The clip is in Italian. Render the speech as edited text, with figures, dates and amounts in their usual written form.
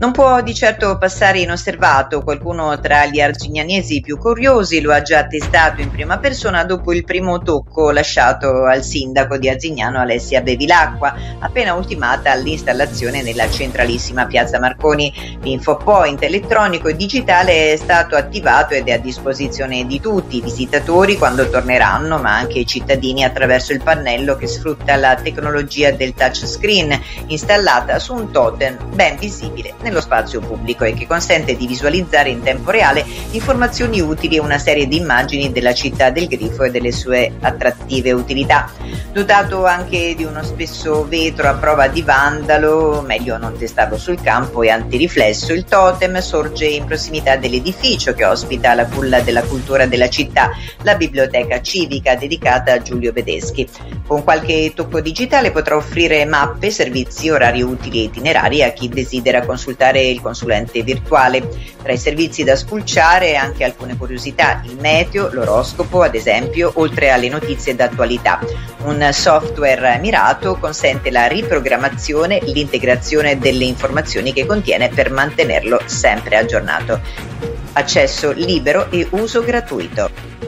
Non può di certo passare inosservato, qualcuno tra gli arzignanesi più curiosi lo ha già attestato in prima persona dopo il primo tocco lasciato al sindaco di Arzignano Alessia Bevilacqua, appena ultimata l'installazione nella centralissima piazza Marconi. L'infopoint elettronico e digitale è stato attivato ed è a disposizione di tutti, i visitatori quando torneranno, ma anche i cittadini attraverso il pannello che sfrutta la tecnologia del touchscreen installata su un totem ben visibile nello spazio pubblico e che consente di visualizzare in tempo reale informazioni utili e una serie di immagini della città del Grifo e delle sue attrattive utilità. Dotato anche di uno spesso vetro a prova di vandalo, meglio non testarlo sul campo, e antiriflesso, il totem sorge in prossimità dell'edificio che ospita la culla della cultura della città, la biblioteca civica dedicata a Giulio Vedeschi. Con qualche tocco digitale potrà offrire mappe, servizi, orari utili e itinerari a chi desidera consultare il consulente virtuale. Tra i servizi da spulciare anche alcune curiosità, il meteo, l'oroscopo ad esempio, oltre alle notizie d'attualità. Un software mirato consente la riprogrammazione, l'integrazione delle informazioni che contiene per mantenerlo sempre aggiornato. Accesso libero e uso gratuito.